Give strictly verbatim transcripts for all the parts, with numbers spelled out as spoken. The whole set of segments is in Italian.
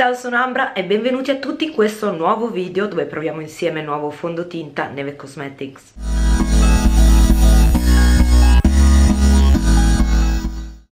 Ciao, sono Ambra e benvenuti a tutti in questo nuovo video dove proviamo insieme il nuovo fondotinta Neve Cosmetics.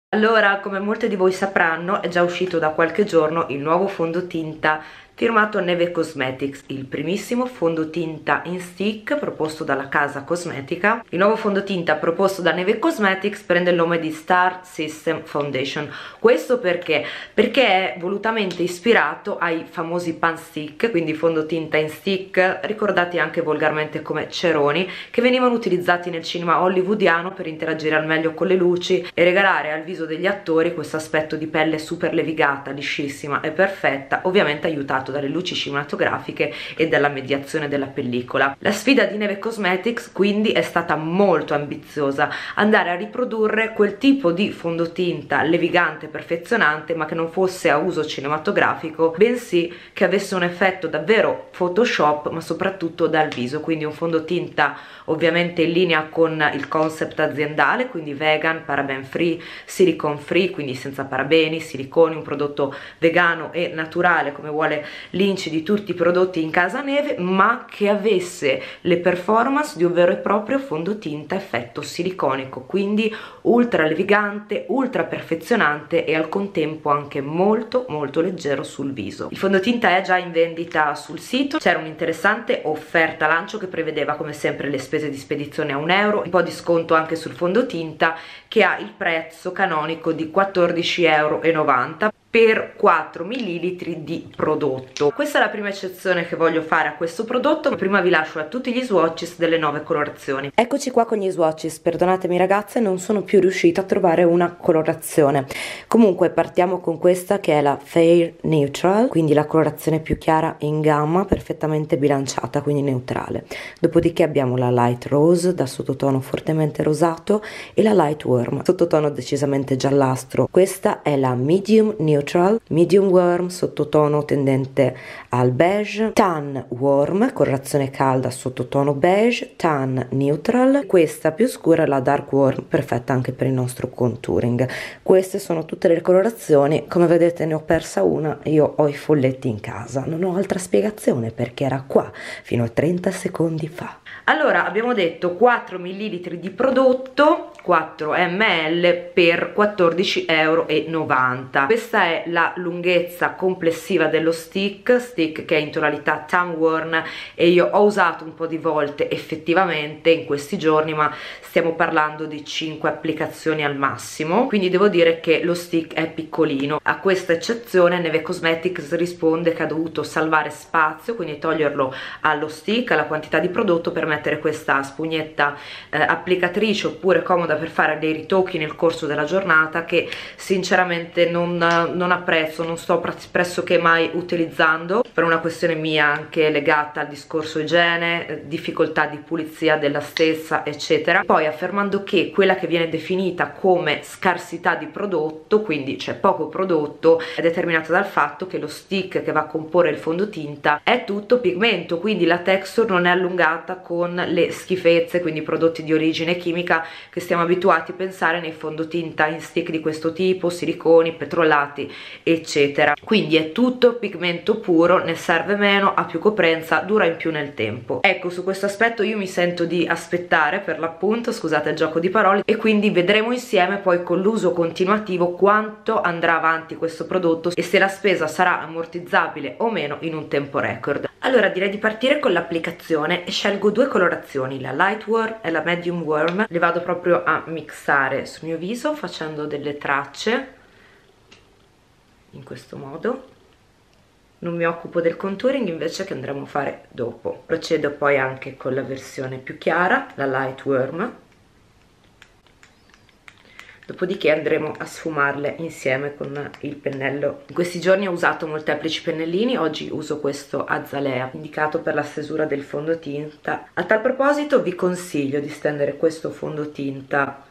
Allora, come molti di voi sapranno, è già uscito da qualche giorno il nuovo fondotinta firmato Neve Cosmetics, il primissimo fondotinta in stick proposto dalla casa cosmetica. Il nuovo fondotinta proposto da Neve Cosmetics prende il nome di Star System Foundation. Questo perché? Perché è volutamente ispirato ai famosi pan stick, quindi fondotinta in stick, ricordati anche volgarmente come ceroni, che venivano utilizzati nel cinema hollywoodiano per interagire al meglio con le luci e regalare al viso degli attori questo aspetto di pelle super levigata, liscissima e perfetta, ovviamente aiutato dalle luci cinematografiche e dalla mediazione della pellicola. La sfida di Neve Cosmetics quindi è stata molto ambiziosa, andare a riprodurre quel tipo di fondotinta levigante, perfezionante, ma che non fosse a uso cinematografico, bensì che avesse un effetto davvero Photoshop, ma soprattutto dal viso, quindi un fondotinta ovviamente in linea con il concept aziendale, quindi vegan, paraben free, silicone free, quindi senza parabeni, siliconi, un prodotto vegano e naturale come vuole l'inci di tutti i prodotti in casa Neve, ma che avesse le performance di un vero e proprio fondotinta effetto siliconico, quindi ultra levigante, ultra perfezionante e al contempo anche molto molto leggero sul viso. Il fondotinta è già in vendita sul sito, c'era un'interessante offerta lancio che prevedeva come sempre le spese di spedizione a un euro, un po' di sconto anche sul fondotinta che ha il prezzo canonico di quattordici e novanta euro per quattro millilitri di prodotto. Questa è la prima eccezione che voglio fare a questo prodotto, ma prima vi lascio a tutti gli swatches delle nuove colorazioni. Eccoci qua con gli swatches, perdonatemi ragazze, non sono più riuscita a trovare una colorazione. Comunque partiamo con questa che è la Fair Neutral, quindi la colorazione più chiara in gamma, perfettamente bilanciata, quindi neutrale. Dopodiché abbiamo la Light Rose da sottotono fortemente rosato e la Light Worm, sottotono decisamente giallastro. Questa è la Medium Neutral, Medium Worm, sottotono tendente al beige, Tan Worm, colorazione calda, sottotono beige, Tan Neutral, questa più scura è la Dark Worm, perfetta anche per il nostro contouring. Queste sono tutte le colorazioni, come vedete ne ho persa una, io ho i folletti in casa, non ho altra spiegazione perché era qua fino a trenta secondi fa. Allora, abbiamo detto quattro millilitri di prodotto, quattro millilitri per quattordici e novanta euro. Questa è la lunghezza complessiva dello stick, stick che è in tonalità tan worn e io ho usato un po' di volte effettivamente in questi giorni, ma stiamo parlando di cinque applicazioni al massimo, quindi devo dire che lo stick è piccolino. A questa eccezione Neve Cosmetics risponde che ha dovuto salvare spazio, quindi toglierlo allo stick, alla quantità di prodotto, per mettere questa spugnetta eh, applicatrice oppure comoda per fare dei ritocchi nel corso della giornata, che sinceramente non, non apprezzo, non sto pressoché mai utilizzando per una questione mia anche legata al discorso igiene, difficoltà di pulizia della stessa eccetera. Poi, affermando che quella che viene definita come scarsità di prodotto, quindi c'è poco prodotto, è determinata dal fatto che lo stick che va a comporre il fondotinta è tutto pigmento, quindi la texture non è allungata con le schifezze, quindi prodotti di origine chimica che siamo abituati a pensare nei fondotinta in stick di questo tipo, siliconi, petrollati eccetera. Quindi è tutto pigmento puro, ne serve meno, ha più coprenza, dura in più nel tempo. Ecco, su questo aspetto io mi sento di aspettare per l'appunto, scusate il gioco di parole, e quindi vedremo insieme poi con l'uso continuativo quanto andrà avanti questo prodotto e se la spesa sarà ammortizzabile o meno in un tempo record. Allora, direi di partire con l'applicazione e scelgo due colorazioni, la Light Worm e la Medium Worm. Le vado proprio a mixare sul mio viso facendo delle tracce in questo modo. Non mi occupo del contouring invece, che andremo a fare dopo. Procedo poi anche con la versione più chiara, la Light Worm, dopodiché andremo a sfumarle insieme con il pennello. In questi giorni ho usato molteplici pennellini, oggi uso questo Azalea, indicato per la stesura del fondotinta. A tal proposito vi consiglio di stendere questo fondotinta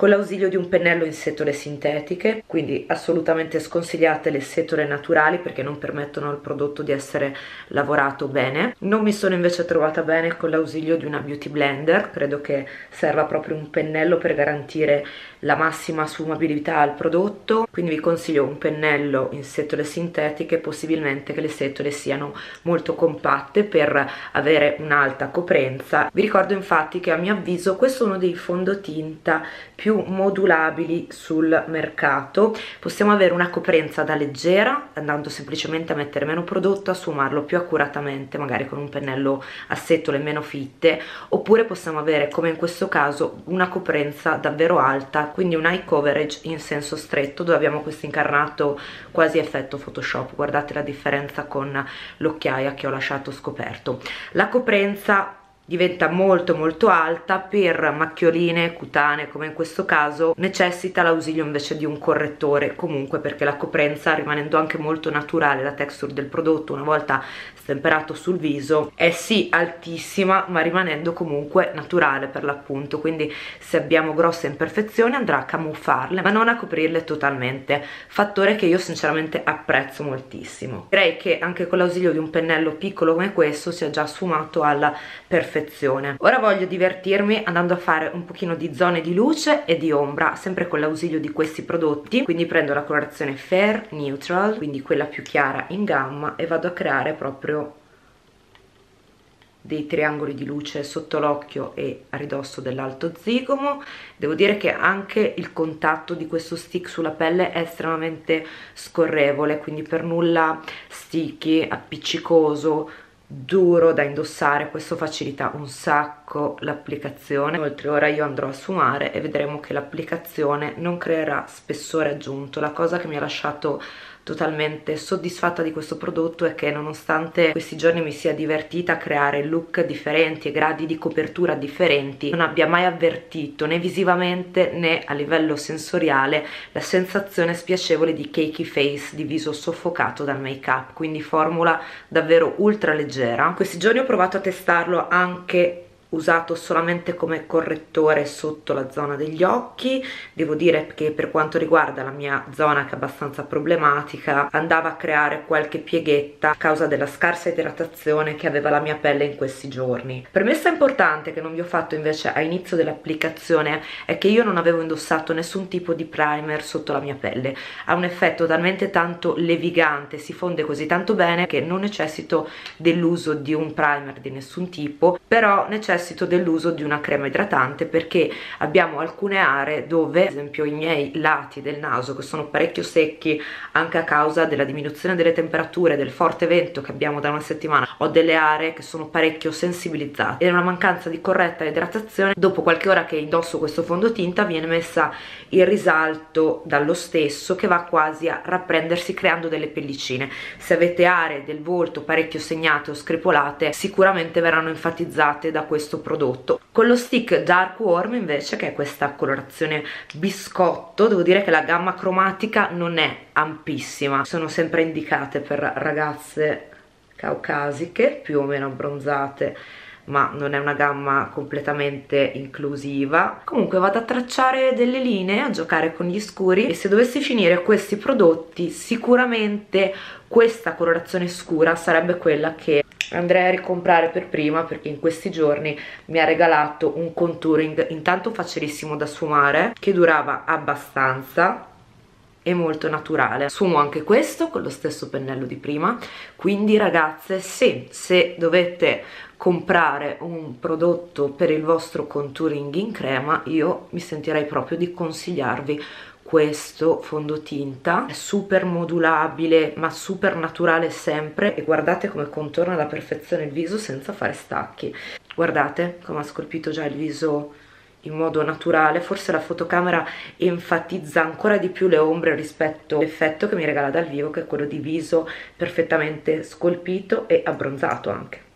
con l'ausilio di un pennello in setole sintetiche, quindi assolutamente sconsigliate le setole naturali perché non permettono al prodotto di essere lavorato bene. Non mi sono invece trovata bene con l'ausilio di una beauty blender, credo che serva proprio un pennello per garantire la massima sfumabilità al prodotto, quindi vi consiglio un pennello in setole sintetiche, possibilmente che le setole siano molto compatte per avere un'alta coprenza. Vi ricordo infatti che a mio avviso questo è uno dei fondotinta più modulabili sul mercato, possiamo avere una coprenza da leggera andando semplicemente a mettere meno prodotto, a sfumarlo più accuratamente magari con un pennello a setole meno fitte, oppure possiamo avere come in questo caso una coprenza davvero alta, quindi un eye coverage in senso stretto dove abbiamo questo incarnato quasi effetto Photoshop. Guardate la differenza con l'occhiaia che ho lasciato scoperto. La coprenza diventa molto molto alta per macchioline cutanee, come in questo caso necessita l'ausilio invece di un correttore comunque, perché la coprenza, rimanendo anche molto naturale la texture del prodotto una volta stemperato sul viso, è sì altissima ma rimanendo comunque naturale per l'appunto, quindi se abbiamo grosse imperfezioni andrà a camuffarle ma non a coprirle totalmente, fattore che io sinceramente apprezzo moltissimo. Direi che anche con l'ausilio di un pennello piccolo come questo si è già sfumato alla perfezione. Ora voglio divertirmi andando a fare un pochino di zone di luce e di ombra, sempre con l'ausilio di questi prodotti, quindi prendo la colorazione Fair Neutral, quindi quella più chiara in gamma, e vado a creare proprio dei triangoli di luce sotto l'occhio e a ridosso dell'alto zigomo. Devo dire che anche il contatto di questo stick sulla pelle è estremamente scorrevole, quindi per nulla sticky, appiccicoso, duro da indossare, questo facilita un sacco l'applicazione. Inoltre ora io andrò a sfumare e vedremo che l'applicazione non creerà spessore aggiunto. La cosa che mi ha lasciato totalmente soddisfatta di questo prodotto è che nonostante questi giorni mi sia divertita a creare look differenti e gradi di copertura differenti, non abbia mai avvertito né visivamente né a livello sensoriale la sensazione spiacevole di cakey face, di viso soffocato dal make up, quindi formula davvero ultra leggera. Questi giorni ho provato a testarlo anche usato solamente come correttore sotto la zona degli occhi. Devo dire che per quanto riguarda la mia zona, che è abbastanza problematica, andava a creare qualche pieghetta a causa della scarsa idratazione che aveva la mia pelle in questi giorni. Premessa importante che non vi ho fatto invece a inizio dell'applicazione è che io non avevo indossato nessun tipo di primer sotto la mia pelle, ha un effetto talmente tanto levigante, si fonde così tanto bene che non necessito dell'uso di un primer di nessun tipo, però necessito dell'uso di una crema idratante, perché abbiamo alcune aree dove, ad esempio i miei lati del naso che sono parecchio secchi anche a causa della diminuzione delle temperature, del forte vento che abbiamo da una settimana, ho delle aree che sono parecchio sensibilizzate e una mancanza di corretta idratazione, dopo qualche ora che indosso questo fondotinta viene messa in risalto dallo stesso, che va quasi a rapprendersi creando delle pellicine. Se avete aree del volto parecchio segnate o screpolate sicuramente verranno enfatizzate da questo prodotto. Con lo stick Dark Warm invece, che è questa colorazione biscotto, devo dire che la gamma cromatica non è ampissima, sono sempre indicate per ragazze caucasiche più o meno abbronzate, ma non è una gamma completamente inclusiva. Comunque vado a tracciare delle linee, a giocare con gli scuri, e se dovessi finire questi prodotti sicuramente questa colorazione scura sarebbe quella che andrei a ricomprare per prima, perché in questi giorni mi ha regalato un contouring intanto facilissimo da sfumare, che durava abbastanza e molto naturale. Sfumo anche questo con lo stesso pennello di prima, quindi ragazze sì, se dovete comprare un prodotto per il vostro contouring in crema io mi sentirei proprio di consigliarvi questo fondotinta. È super modulabile ma super naturale sempre, e guardate come contorna alla perfezione il viso senza fare stacchi. Guardate come ha scolpito già il viso in modo naturale, forse la fotocamera enfatizza ancora di più le ombre rispetto all'effetto che mi regala dal vivo, che è quello di viso perfettamente scolpito e abbronzato anche.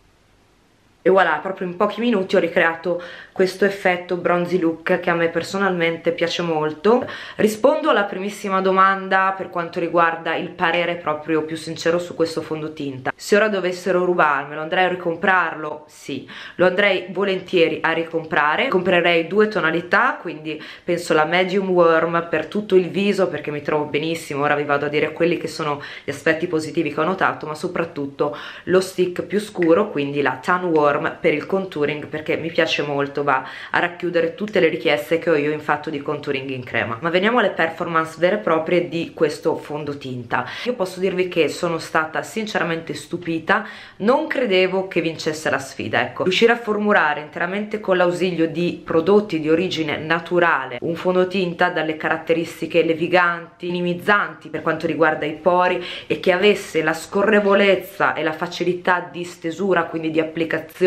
E voilà, proprio in pochi minuti ho ricreato questo effetto bronzy look che a me personalmente piace molto. Rispondo alla primissima domanda per quanto riguarda il parere proprio più sincero su questo fondotinta. Se ora dovessero rubarmelo, andrei a ricomprarlo? Sì, lo andrei volentieri a ricomprare. Comprerei due tonalità, quindi penso la medium warm per tutto il viso perché mi trovo benissimo. Ora vi vado a dire quelli che sono gli aspetti positivi che ho notato, ma soprattutto lo stick più scuro, quindi la tan warm per il contouring, perché mi piace molto, va a racchiudere tutte le richieste che ho io in fatto di contouring in crema. Ma veniamo alle performance vere e proprie di questo fondotinta. Io posso dirvi che sono stata sinceramente stupita, non credevo che vincesse la sfida, ecco. Riuscire a formulare interamente con l'ausilio di prodotti di origine naturale un fondotinta dalle caratteristiche leviganti, minimizzanti per quanto riguarda i pori, e che avesse la scorrevolezza e la facilità di stesura, quindi di applicazione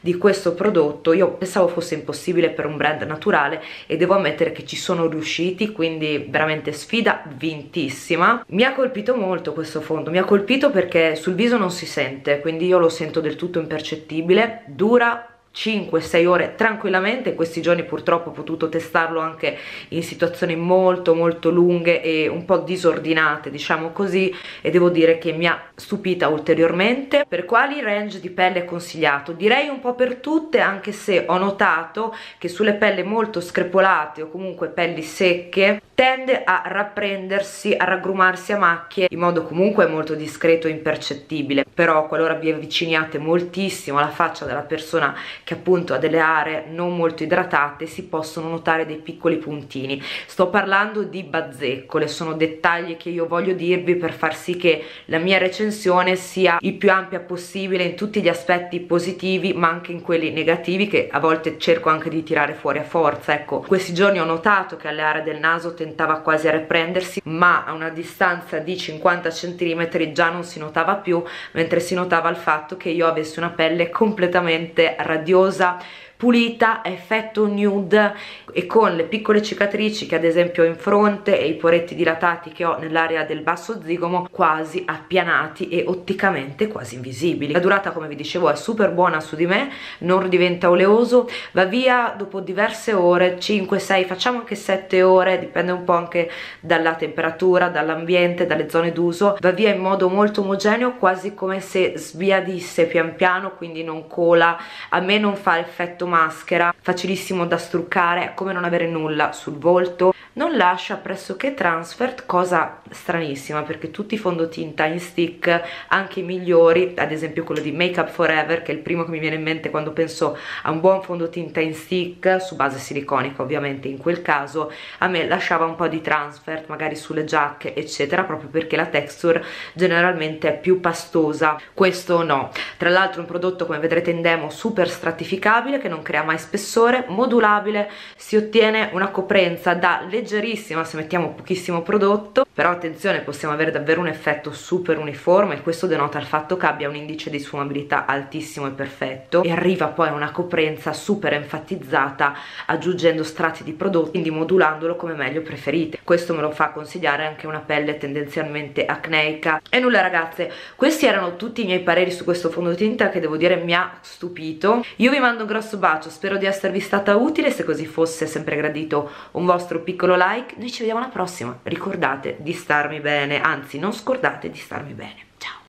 di questo prodotto, io pensavo fosse impossibile per un brand naturale, e devo ammettere che ci sono riusciti, quindi veramente sfida vintissima. Mi ha colpito molto questo fondo, mi ha colpito perché sul viso non si sente, quindi io lo sento del tutto impercettibile, dura cinque sei ore tranquillamente. In questi giorni purtroppo ho potuto testarlo anche in situazioni molto molto lunghe e un po' disordinate, diciamo così, e devo dire che mi ha stupita ulteriormente. Per quali range di pelle è consigliato? Direi un po' per tutte, anche se ho notato che sulle pelli molto screpolate o comunque pelli secche tende a rapprendersi, a raggrumarsi a macchie in modo comunque molto discreto e impercettibile. Però qualora vi avviciniate moltissimo alla faccia della persona che appunto ha delle aree non molto idratate, si possono notare dei piccoli puntini. Sto parlando di bazzeccole, sono dettagli che io voglio dirvi per far sì che la mia recensione sia il più ampia possibile in tutti gli aspetti positivi, ma anche in quelli negativi che a volte cerco anche di tirare fuori a forza, ecco. Questi giorni ho notato che alle aree del naso tentava quasi a riprendersi, ma a una distanza di cinquanta centimetri già non si notava più, mentre si notava il fatto che io avessi una pelle completamente radiosa, pulita, effetto nude, e con le piccole cicatrici che ad esempio ho in fronte e i poretti dilatati che ho nell'area del basso zigomo quasi appianati e otticamente quasi invisibili. La durata, come vi dicevo, è super buona su di me, non diventa oleoso, va via dopo diverse ore, cinque sei, facciamo anche sette ore, dipende un po' anche dalla temperatura, dall'ambiente, dalle zone d'uso, va via in modo molto omogeneo, quasi come se sbiadisse pian piano, quindi non cola, a me non fa effetto maschera, facilissimo da struccare, come non avere nulla sul volto, non lascia pressoché transfert, cosa stranissima perché tutti i fondotinta in stick, anche i migliori, ad esempio quello di Make Up Forever, che è il primo che mi viene in mente quando penso a un buon fondotinta in stick su base siliconica, ovviamente in quel caso a me lasciava un po' di transfert magari sulle giacche eccetera, proprio perché la texture generalmente è più pastosa, questo no. Tra l'altro un prodotto, come vedrete in demo, super stratificabile che non crea mai spessore, modulabile, si ottiene una coprenza da leggerissima se mettiamo pochissimo prodotto, però attenzione, possiamo avere davvero un effetto super uniforme, e questo denota il fatto che abbia un indice di sfumabilità altissimo e perfetto, e arriva poi a una coprenza super enfatizzata aggiungendo strati di prodotto, quindi modulandolo come meglio preferite. Questo me lo fa consigliare anche una pelle tendenzialmente acneica. E nulla ragazze, questi erano tutti i miei pareri su questo fondotinta che devo dire mi ha stupito. Io vi mando un grosso bacio, spero di esservi stata utile, se così fosse è sempre gradito un vostro piccolo like, noi ci vediamo alla prossima, ricordate di starmi bene, anzi non scordate di starmi bene.